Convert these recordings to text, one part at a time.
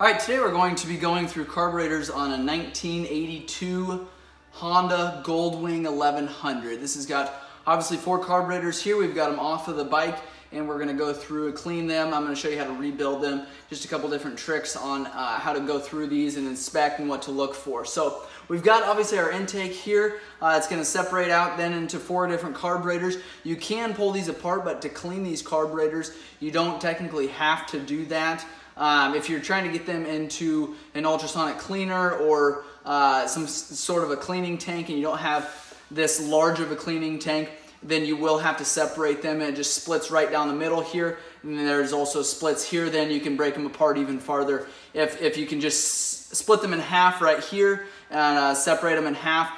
All right, today we're going to be going through carburetors on a 1982 Honda Goldwing 1100. This has got obviously four carburetors here. We've got them off of the bike and we're gonna go through and clean them. I'm gonna show you how to rebuild them. Just a couple different tricks on how to go through these and inspect and what to look for. So we've got obviously our intake here. It's gonna separate out then into four different carburetors. You can pull these apart, but to clean these carburetors, you don't technically have to do that. If you're trying to get them into an ultrasonic cleaner or some sort of a cleaning tank and you don't have this large of a cleaning tank, then you will have to separate them, and it just splits right down the middle here. And then there's also splits here, then you can break them apart even farther. If you can just split them in half right here and separate them in half,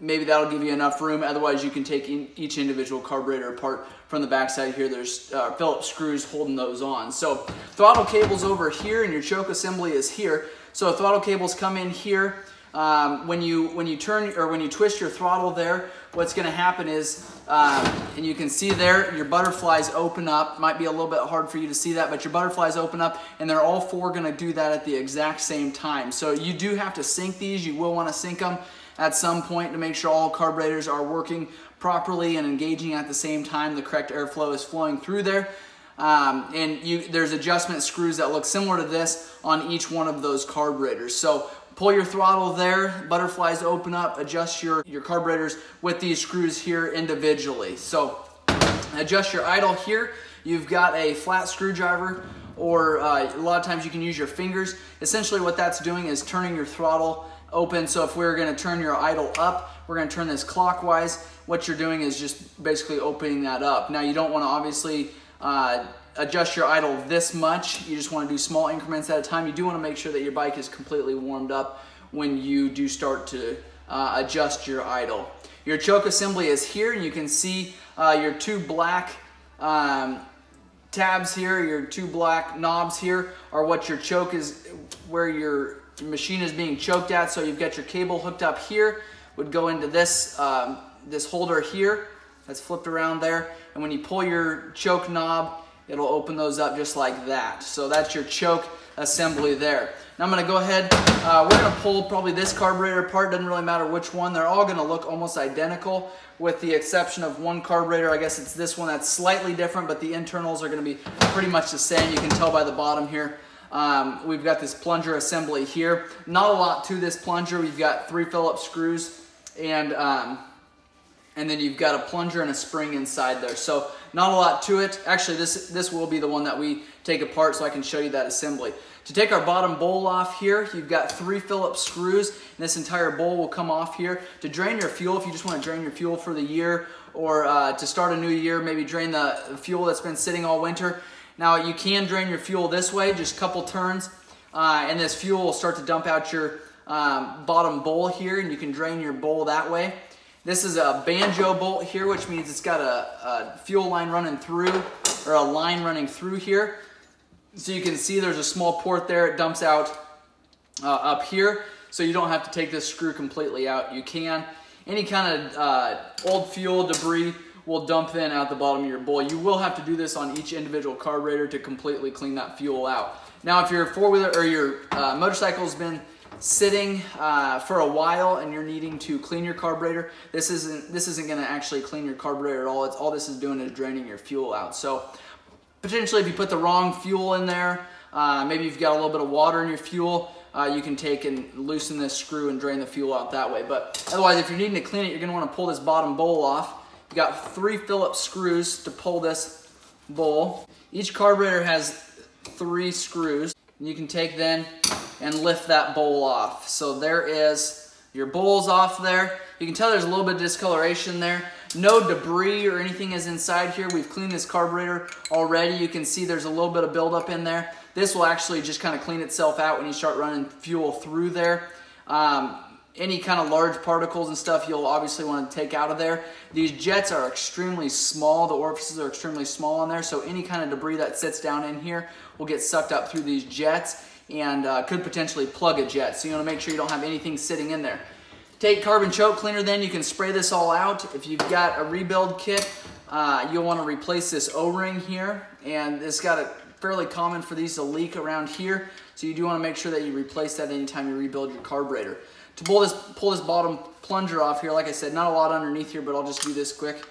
maybe that'll give you enough room. Otherwise, you can take each individual carburetor apart from the backside here. There's Phillips screws holding those on. So throttle cable's over here and your choke assembly is here. So throttle cables come in here. When you turn or when you twist your throttle there, what's going to happen is, and you can see there, your butterflies open up. Might be a little bit hard for you to see that, but your butterflies open up, and they're all four going to do that at the exact same time. So you do have to sync these. You will want to sync them at some point to make sure all carburetors are working properly and engaging at the same time. The correct airflow is flowing through there. There's adjustment screws that look similar to this on each one of those carburetors. So pull your throttle there, butterflies open up, adjust your carburetors with these screws here individually. So adjust your idle here. You've got a flat screwdriver, or a lot of times you can use your fingers. Essentially what that's doing is turning your throttle open. So if we're gonna turn your idle up, we're gonna turn this clockwise. What you're doing is just basically opening that up. Now you don't wanna obviously adjust your idle this much. You just want to do small increments at a time. You do want to make sure that your bike is completely warmed up when you do start to adjust your idle. Your choke assembly is here, and you can see your two black tabs here, your two black knobs here are what your choke is, where your machine is being choked at. So you've got your cable hooked up here, would go into this, this holder here that's flipped around there. And when you pull your choke knob, it'll open those up just like that. So that's your choke assembly there. Now I'm gonna go ahead, we're gonna pull probably this carburetor apart, doesn't really matter which one. They're all gonna look almost identical with the exception of one carburetor. I guess it's this one that's slightly different, but the internals are gonna be pretty much the same. You can tell by the bottom here. We've got this plunger assembly here. Not a lot to this plunger. We've got three Phillips screws and then you've got a plunger and a spring inside there. So not a lot to it. Actually, this will be the one that we take apart so I can show you that assembly. To take our bottom bowl off here, you've got three Phillips screws, and this entire bowl will come off here. To drain your fuel, if you just want to drain your fuel for the year or to start a new year, maybe drain the fuel that's been sitting all winter. Now, you can drain your fuel this way, just a couple turns, and this fuel will start to dump out your bottom bowl here, and you can drain your bowl that way. This is a banjo bolt here, which means it's got a fuel line running through, or a line running through here. So you can see there's a small port there. It dumps out up here, so you don't have to take this screw completely out. You can. Any kind of old fuel debris will dump then out the bottom of your bowl. You will have to do this on each individual carburetor to completely clean that fuel out. Now, if your four-wheeler or your motorcycle's been sitting for a while and you're needing to clean your carburetor, this isn't going to actually clean your carburetor at all. It's all this is doing is draining your fuel out. So potentially if you put the wrong fuel in there, maybe you've got a little bit of water in your fuel, you can take and loosen this screw and drain the fuel out that way. But otherwise, if you're needing to clean it, you're going to want to pull this bottom bowl off. You've got three Phillips screws to pull this bowl. Each carburetor has three screws. You can take then and lift that bowl off. So there is your bowls off there. You can tell there's a little bit of discoloration there. No debris or anything is inside here. We've cleaned this carburetor already. You can see there's a little bit of buildup in there. This will actually just kind of clean itself out when you start running fuel through there. Any kind of large particles and stuff you'll obviously want to take out of there. These jets are extremely small. The orifices are extremely small on there, so any kind of debris that sits down in here will get sucked up through these jets and could potentially plug a jet. So you want to make sure you don't have anything sitting in there. Take carbon choke cleaner then. You can spray this all out. If you've got a rebuild kit, you'll want to replace this O-ring here. And it's got a fairly common for these to leak around here, so you do want to make sure that you replace that anytime you rebuild your carburetor. To pull this bottom plunger off here, like I said, not a lot underneath here, but I'll just do this quick.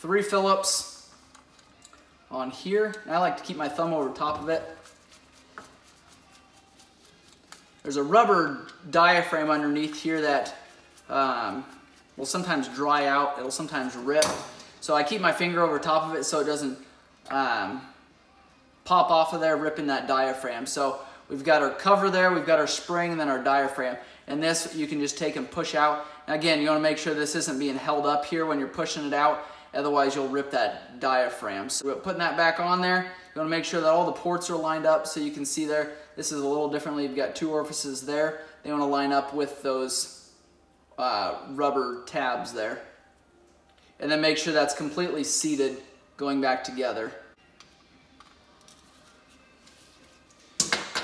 3 Phillips on here, and I like to keep my thumb over top of it. There's a rubber diaphragm underneath here that will sometimes dry out, it'll sometimes rip. So I keep my finger over top of it so it doesn't pop off of there, ripping that diaphragm. So we've got our cover there, we've got our spring, and then our diaphragm. And this you can just take and push out. And again, you want to make sure this isn't being held up here when you're pushing it out, otherwise you'll rip that diaphragm. So putting that back on there, you want to make sure that all the ports are lined up, so you can see there, this is a little differently. You've got 2 orifices there. They want to line up with those rubber tabs there. And then make sure that's completely seated, going back together.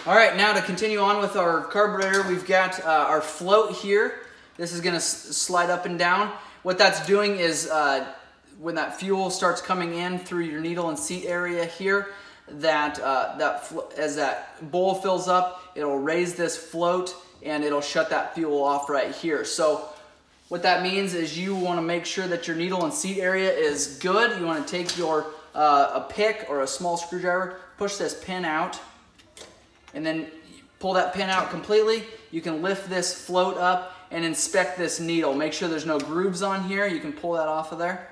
All right, now to continue on with our carburetor, we've got our float here. This is gonna slide up and down. What that's doing is when that fuel starts coming in through your needle and seat area here, as that bowl fills up, it'll raise this float and it'll shut that fuel off right here. So what that means is you wanna make sure that your needle and seat area is good. You wanna take your a pick or a small screwdriver, push this pin out, and then pull that pin out completely. You can lift this float up and inspect this needle. Make sure there's no grooves on here. You can pull that off of there.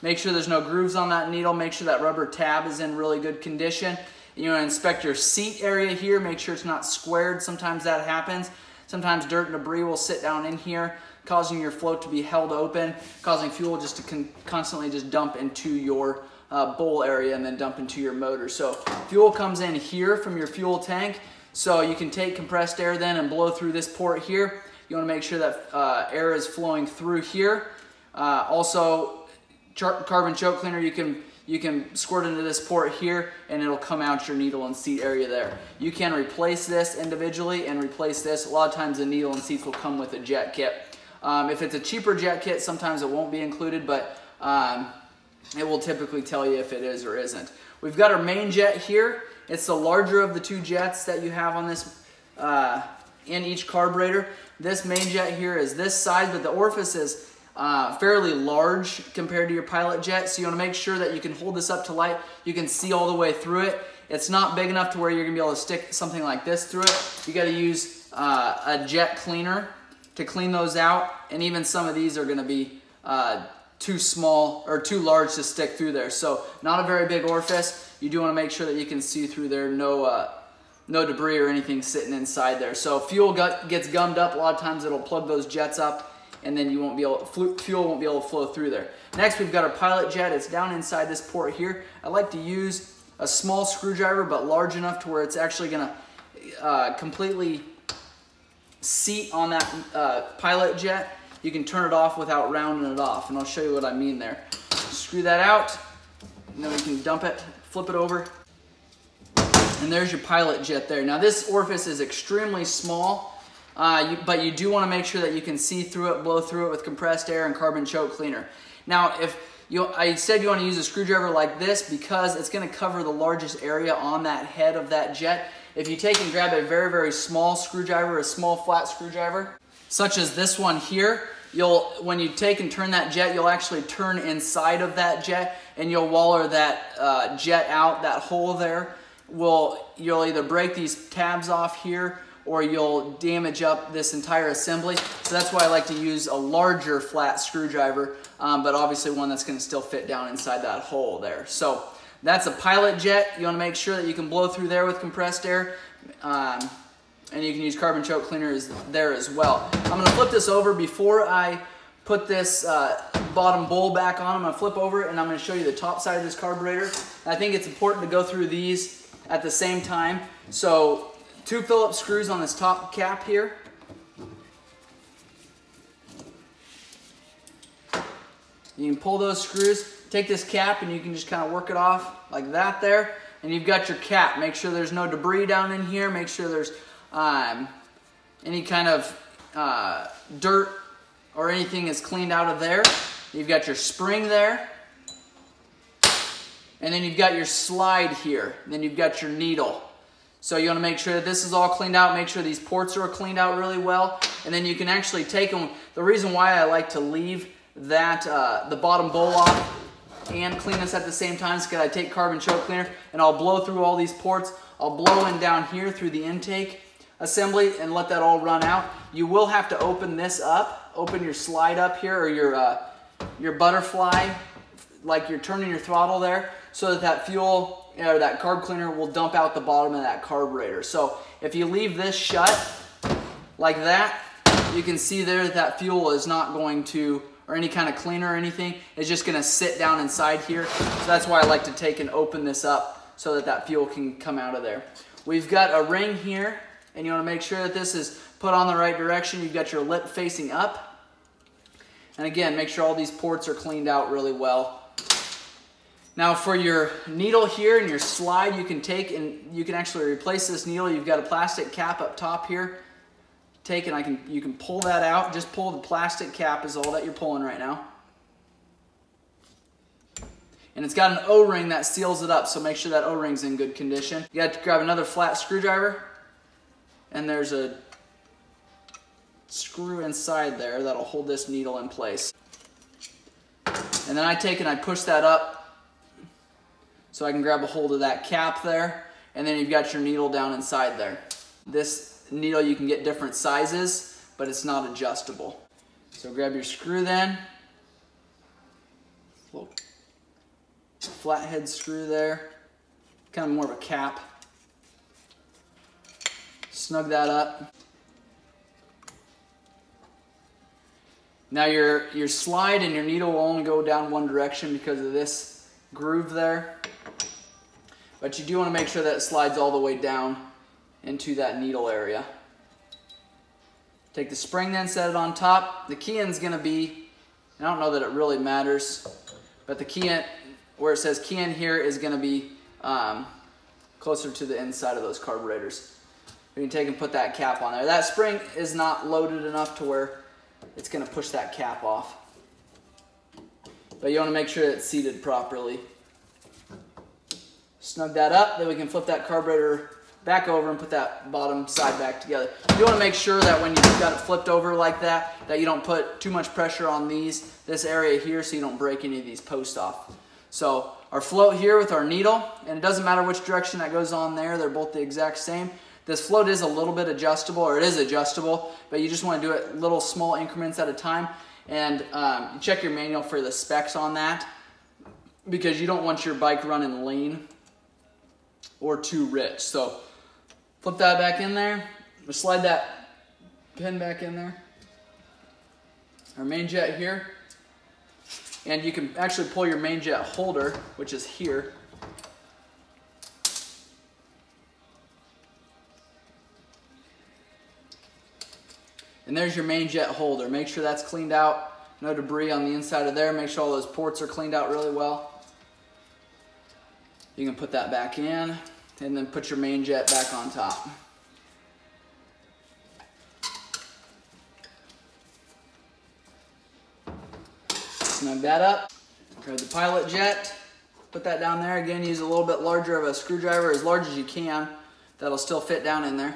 Make sure there's no grooves on that needle. Make sure that rubber tab is in really good condition. You want to inspect your seat area here. Make sure it's not squared. Sometimes that happens. Sometimes dirt and debris will sit down in here, causing your float to be held open, causing fuel just to constantly just dump into your bowl area and then dump into your motor. So fuel comes in here from your fuel tank, so you can take compressed air then and blow through this port here. You want to make sure that air is flowing through here. Also, carbon choke cleaner, you can squirt into this port here and it'll come out your needle and seat area there. You can replace this individually and replace this. A lot of times the needle and seats will come with a jet kit. If it's a cheaper jet kit, sometimes it won't be included, but it will typically tell you if it is or isn't. We've got our main jet here. It's the larger of the 2 jets that you have on this in each carburetor. This main jet here is this size, but the orifice is fairly large compared to your pilot jet, so you want to make sure that you can hold this up to light. You can see all the way through it. It's not big enough to where you're going to be able to stick something like this through it. You got to use a jet cleaner to clean those out, and even some of these are going to be too small or too large to stick through there. So not a very big orifice. You do want to make sure that you can see through there, no debris or anything sitting inside there. So fuel gets gummed up. A lot of times it'll plug those jets up and then you won't be able to, fuel won't be able to flow through there. Next, we've got our pilot jet. It's down inside this port here. I like to use a small screwdriver, but large enough to where it's actually going to completely seat on that pilot jet. You can turn it off without rounding it off, and I'll show you what I mean there. Screw that out, and then we can dump it, flip it over, and there's your pilot jet there. Now this orifice is extremely small, but you do want to make sure that you can see through it, blow through it with compressed air and carbon choke cleaner. Now I said you want to use a screwdriver like this because it's going to cover the largest area on that head of that jet. If you take and grab a very, very small screwdriver, a small flat screwdriver, such as this one here, when you take and turn that jet, you'll actually turn inside of that jet and you'll waller that jet out. That hole there, you'll either break these tabs off here or you'll damage up this entire assembly. So that's why I like to use a larger flat screwdriver, but obviously one that's going to still fit down inside that hole there. So that's a pilot jet. You want to make sure that you can blow through there with compressed air. And you can use carbon choke cleaner there as well. I'm going to flip this over before I put this bottom bowl back on. I'm going to flip over and I'm going to show you the top side of this carburetor. And I think it's important to go through these at the same time. So 2 Phillips screws on this top cap here. You can pull those screws, take this cap, and you can just kind of work it off like that there. And you've got your cap. Make sure there's no debris down in here. Make sure there's any kind of dirt or anything is cleaned out of there. You've got your spring there. And then you've got your slide here. And then you've got your needle. So you want to make sure that this is all cleaned out. Make sure these ports are cleaned out really well. And then you can actually take them. The reason why I like to leave that the bottom bowl off and clean this at the same time is because I take carbon choke cleaner and I'll blow through all these ports. I'll blow in down here through the intake assembly and let that all run out. You will have to open this up, open your slide up here, or your butterfly, like you're turning your throttle there, so that that fuel or that carb cleaner will dump out the bottom of that carburetor. So if you leave this shut like that, you can see there that that fuel is not going to, or any kind of cleaner or anything, it's just gonna sit down inside here. So that's why I like to take and open this up so that that fuel can come out of there. We've got a ring here, and you wanna make sure that this is put on the right direction. You've got your lip facing up. And again, make sure all these ports are cleaned out really well. Now for your needle here and your slide, you can take and you can actually replace this needle. You've got a plastic cap up top here. Take and you can pull that out. Just pull the plastic cap is all that you're pulling right now. And it's got an O-ring that seals it up, so make sure that O-ring's in good condition. You got to grab another flat screwdriver, and there's a screw inside there that'll hold this needle in place. And then I take and I push that up so I can grab a hold of that cap there, and then you've got your needle down inside there. This needle, you can get different sizes, but it's not adjustable. So grab your screw then. Little flathead screw there. Kind of more of a cap. Snug that up. Now your slide and your needle will only go down one direction because of this groove there. But you do want to make sure that it slides all the way down into that needle area. Take the spring then, set it on top. The key end's gonna be, and I don't know that it really matters, but the key end, where it says key end here, is gonna be closer to the inside of those carburetors. We can take and put that cap on there. That spring is not loaded enough to where it's gonna push that cap off. But you wanna make sure that it's seated properly. Snug that up, then we can flip that carburetor back over and put that bottom side back together. You want to make sure that when you've got it flipped over like that, that you don't put too much pressure on this area here, so you don't break any of these posts off. So our float here with our needle, and it doesn't matter which direction that goes on there, they're both the exact same. This float is a little bit adjustable, or it is adjustable, but you just want to do it little small increments at a time, and check your manual for the specs on that, because you don't want your bike running lean or too rich. So flip that back in there, slide that pin back in there, our main jet here, and you can actually pull your main jet holder, which is here, and there's your main jet holder. Make sure that's cleaned out, no debris on the inside of there, make sure all those ports are cleaned out really well. You can put that back in, and then put your main jet back on top. Snug that up, grab the pilot jet, put that down there. Again, use a little bit larger of a screwdriver, as large as you can, that'll still fit down in there.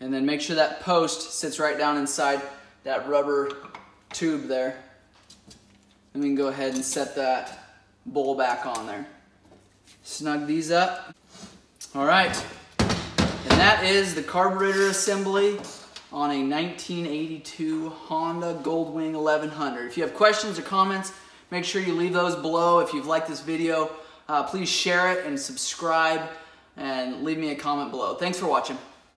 And then make sure that post sits right down inside that rubber tube there, and we can go ahead and set that bowl back on there. Snug these up. All right, and that is the carburetor assembly on a 1982 Honda Goldwing 1100. If you have questions or comments, make sure you leave those below. If you've liked this video, please share it and subscribe, and leave me a comment below. Thanks for watching.